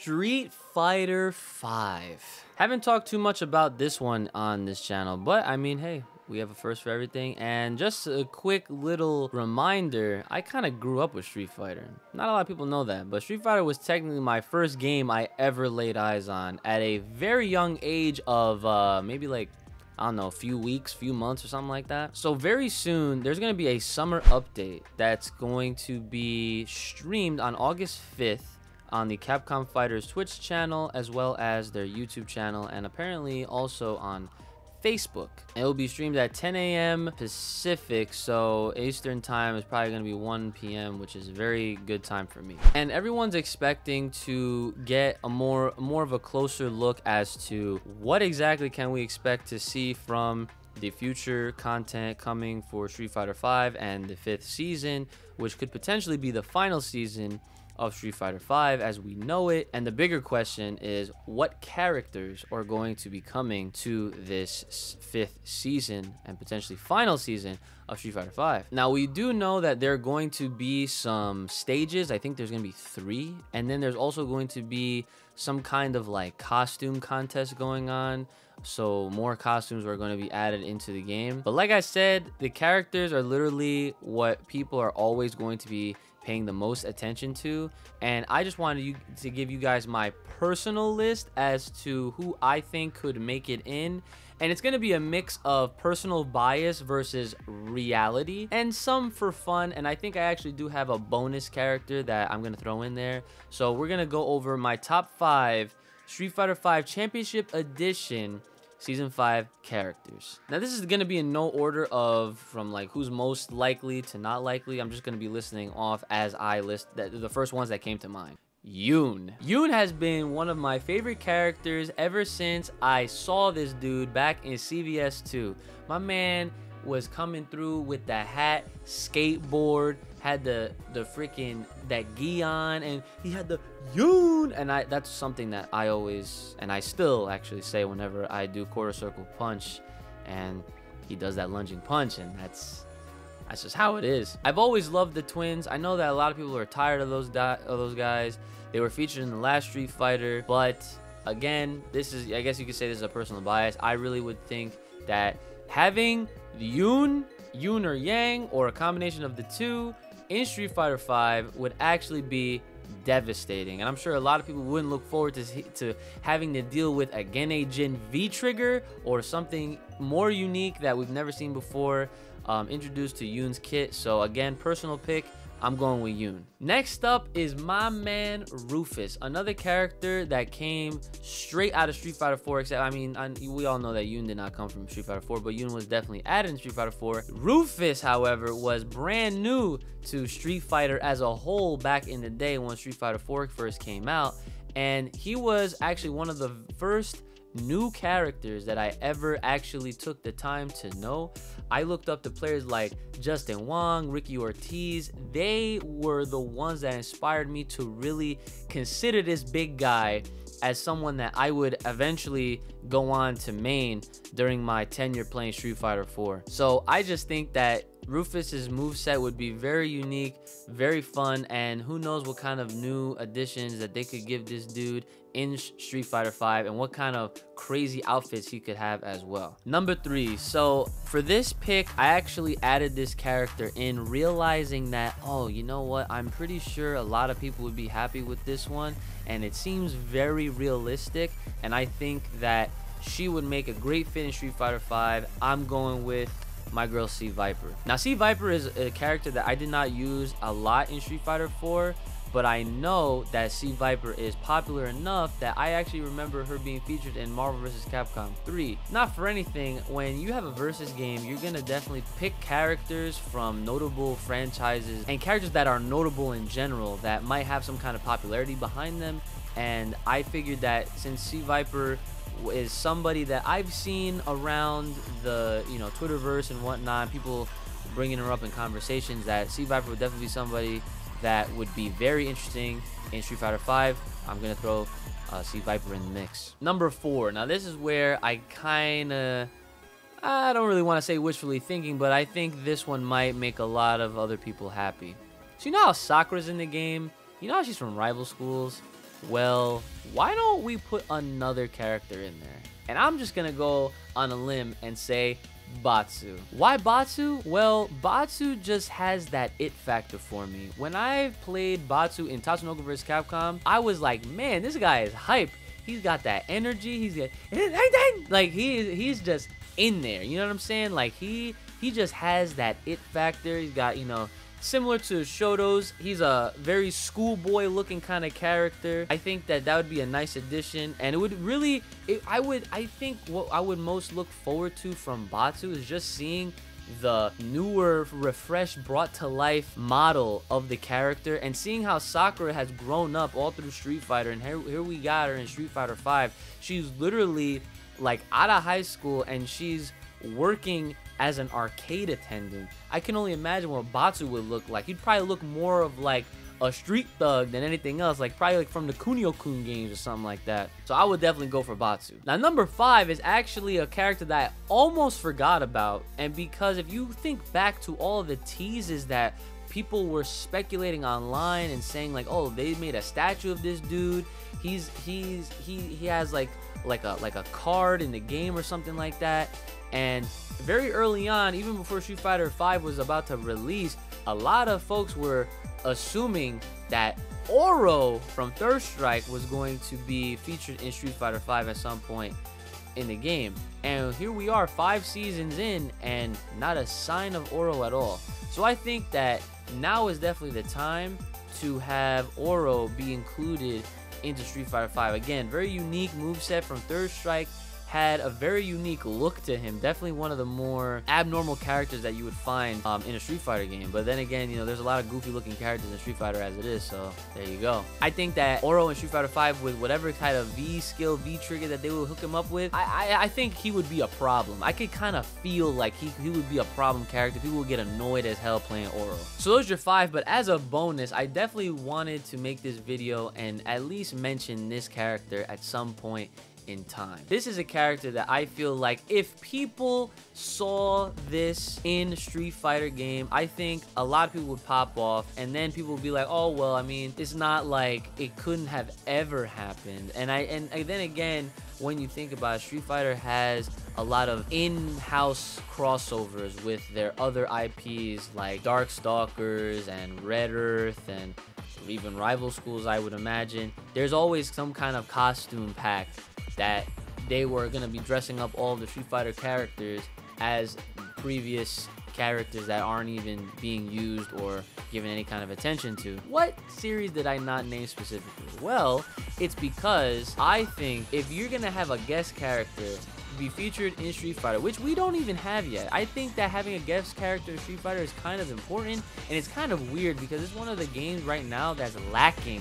Street Fighter V. Haven't talked too much about this one on this channel, but I mean, hey, we have a first for everything. And just a quick little reminder, I kind of grew up with Street Fighter. Not a lot of people know that, but Street Fighter was technically my first game I ever laid eyes on at a very young age of maybe like, I don't know, a few weeks, few months or something like that. So very soon, there's gonna be a summer update that's going to be streamed on August 5th on the Capcom Fighters Twitch channel, as well as their YouTube channel, and apparently also on Facebook. It will be streamed at 10 a.m. Pacific, so Eastern time is probably going to be 1 p.m., which is a very good time for me. And everyone's expecting to get a more of a closer look as to what exactly can we expect to see from the future content coming for Street Fighter V and the 5th season, which could potentially be the final season of Street Fighter V as we know it. And the bigger question is, what characters are going to be coming to this 5th season and potentially final season of Street Fighter V? Now, we do know that there are going to be some stages. I think there's going to be 3, and then there's also going to be some kind of like costume contest going on, so more costumes are going to be added into the game. But like I said, the characters are literally what people are always going to be paying the most attention to, and I just wanted to give you guys my personal list as to who I think could make it in. And it's going to be a mix of personal bias versus reality and some for fun. And I think I actually do have a bonus character that I'm going to throw in there. So we're going to go over my top 5 Street Fighter V Championship Edition Season 5 characters. Now, this is going to be in no order of from like who's most likely to not likely. I'm just going to be listing off as I list the first ones that came to mind. Yun. Yun has been one of my favorite characters ever since I saw this dude back in CVS2. My man was coming through with the hat, skateboard, had the freaking that gi on, and he had the Yun, and that's something that I always, and I still actually say whenever I do quarter circle punch, and he does that lunging punch, and that's just how it is. I've always loved the twins. I know that a lot of people are tired of those guys. They were featured in the last Street Fighter, but again, this is, I guess you could say this is a personal bias. I really would think that having Yun or Yang, or a combination of the two in Street Fighter V would actually be devastating. And I'm sure a lot of people wouldn't look forward to having to deal with a Genei-jin V trigger or something more unique that we've never seen before introduced to Yun's kit. So again, personal pick, I'm going with Yun. Next up is my man Rufus, another character that came straight out of Street Fighter 4, except, I mean, we all know that Yun did not come from Street Fighter 4, but Yun was definitely added in Street Fighter 4. Rufus, however, was brand new to Street Fighter as a whole back in the day when Street Fighter 4 first came out, and he was actually one of the first new characters that I ever actually took the time to know. I looked up to players like Justin Wong, Ricky Ortiz. They were the ones that inspired me to really consider this big guy as someone that I would eventually go on to main during my tenure playing Street Fighter 4. So I just think that Rufus's moveset would be very unique, very fun, and who knows what kind of new additions that they could give this dude in Street Fighter 5 and what kind of crazy outfits he could have as well. Number 3. So for this pick, I actually added this character in realizing that, oh, you know what? I'm pretty sure a lot of people would be happy with this one, and it seems very realistic, and I think that she would make a great fit in Street Fighter 5. I'm going with my girl C Viper. Now, C Viper is a character that I did not use a lot in Street Fighter 4, but I know that C Viper is popular enough that I actually remember her being featured in Marvel vs. Capcom 3. Not for anything, when you have a versus game, you're gonna definitely pick characters from notable franchises and characters that are notable in general that might have some kind of popularity behind them. And I figured that since C Viper is somebody that I've seen around the, you know, Twitterverse and whatnot, people bringing her up in conversations, that C Viper would definitely be somebody that would be very interesting in Street Fighter 5. I'm gonna throw C Viper in the mix. Number 4. Now, this is where I kinda, I don't really want to say wishfully thinking, but I think this one might make a lot of other people happy. So you know how Sakura's in the game? You know how she's from Rival Schools? well, why don't we put another character in there? And I'm just gonna go on a limb and say Batsu. Why Batsu? Well, Batsu just has that it factor for me. When I played Batsu in Tatsunoko vs Capcom, I was like, man, this guy is hype. He's got that energy. He's got, like, he's just in there. You know what I'm saying? Like, he just has that it factor. He's got, you know, similar to Shoto's, he's a very schoolboy looking kind of character. I think that that would be a nice addition, and it would really, I think what I would most look forward to from Batsu is just seeing the newer, refreshed, brought to life model of the character, and seeing how Sakura has grown up all through Street Fighter, and here we got her in Street Fighter 5. She's literally like out of high school and she's working as an arcade attendant. I can only imagine what Batsu would look like. He'd probably look more of like a street thug than anything else, like probably like from the Kunio-kun games or something like that. So I would definitely go for Batsu. Now, number 5 is actually a character that I almost forgot about, and because if you think back to all of the teases that people were speculating online and saying like, oh, they made a statue of this dude, he has like a card in the game or something like that. And very early on, even before Street Fighter V was about to release, a lot of folks were assuming that Oro from Third Strike was going to be featured in Street Fighter V at some point in the game. And here we are 5 seasons in and not a sign of Oro at all. So I think that now is definitely the time to have Oro be included into Street Fighter V. Again, very unique moveset from Third Strike. Had a very unique look to him, definitely one of the more abnormal characters that you would find in a Street Fighter game. But then again, you know, there's a lot of goofy looking characters in Street Fighter as it is, so there you go. I think that Oro in Street Fighter 5, with whatever kind of V skill, V trigger that they will hook him up with, I think he would be a problem. I could kind of feel like he would be a problem character. People would get annoyed as hell playing Oro. So those are 5, but as a bonus, I definitely wanted to make this video and at least mention this character at some point in time. This is a character that I feel like if people saw this in Street Fighter game, I think a lot of people would pop off, and then people would be like, oh, well, I mean, it's not like it couldn't have ever happened. And then again, when you think about it, Street Fighter has a lot of in-house crossovers with their other IPs like Darkstalkers and Red Earth and even Rival Schools, I would imagine. There's always some kind of costume pack that they were going to be dressing up all the Street Fighter characters as previous characters that aren't even being used or given any kind of attention to. What series did I not name specifically? Well, it's because I think if you're going to have a guest character be featured in Street Fighter, which we don't even have yet, I think that having a guest character in Street Fighter is kind of important, and it's kind of weird because it's one of the games right now that's lacking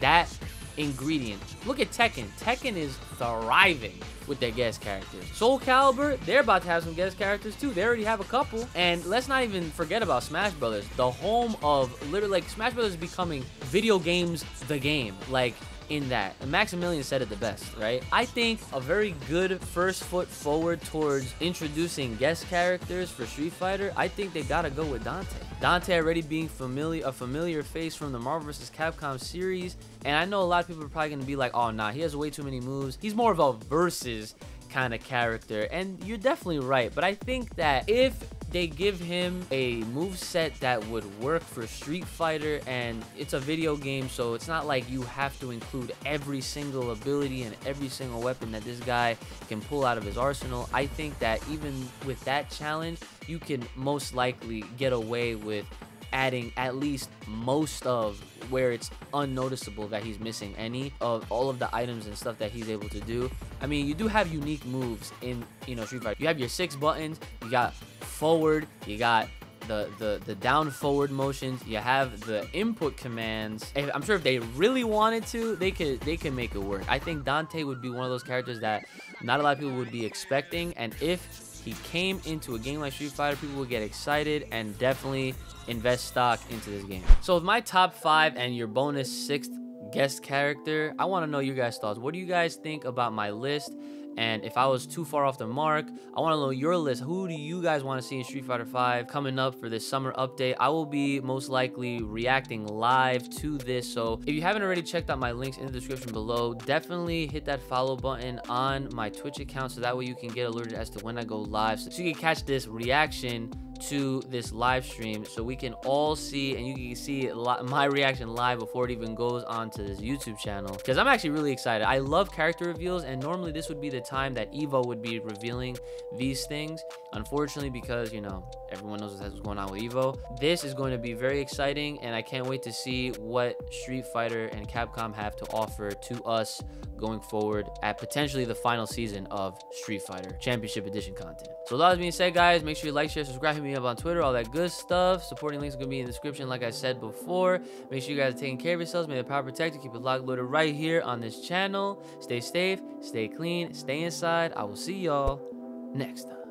that ingredient. Look at Tekken. Tekken is thriving with their guest characters. Soul Calibur, they're about to have some guest characters too. They already have a couple. And let's not even forget about Smash Brothers, the home of literally, like, Smash Brothers is becoming video games the game, like, in that. And Maximilian said it the best, right? I think a very good first foot forward towards introducing guest characters for Street Fighter, I think they gotta go with Dante. Dante already being a familiar face from the Marvel vs. Capcom series, and I know a lot of people are probably gonna be like, oh nah, he has way too many moves. He's more of a versus kind of character, and you're definitely right, but I think that if they give him a moveset that would work for Street Fighter, and it's a video game, so it's not like you have to include every single ability and every single weapon that this guy can pull out of his arsenal. I think that even with that challenge, you can most likely get away with adding at least most of where it's unnoticeable that he's missing any of all of the items and stuff that he's able to do. I mean, you do have unique moves in, you know, Street Fighter. You have your 6 buttons, you got forward, you got the down forward motions, you have the input commands. I'm sure if they really wanted to, they could make it work. I think Dante would be one of those characters that not a lot of people would be expecting, and if he came into a game like Street Fighter, people would get excited and definitely invest stock into this game. So with my top 5 and your bonus 6th guest character, I want to know your guys' thoughts. What do you guys think about my list? And if I was too far off the mark, I want to know your list. Who do you guys want to see in Street Fighter 5 coming up for this summer update? I will be most likely reacting live to this. So if you haven't already checked out my links in the description below, definitely hit that follow button on my Twitch account so that way you can get alerted as to when I go live. So you can catch this reaction to this live stream so we can all see, and you can see my reaction live before it even goes onto this YouTube channel, because I'm actually really excited. I love character reveals, and normally this would be the time that Evo would be revealing these things. Unfortunately, because you know everyone knows what's going on with Evo, this is going to be very exciting, and I can't wait to see what Street Fighter and Capcom have to offer to us going forward at potentially the final season of Street Fighter Championship Edition content. So with all that being said, guys, make sure you like, share, subscribe, hit me up on Twitter, all that good stuff. Supporting links are gonna be in the description, like I said before. Make sure you guys are taking care of yourselves. May the power protect you. Keep it locked, loaded right here on this channel. Stay safe, stay clean, stay inside. I will see y'all next time.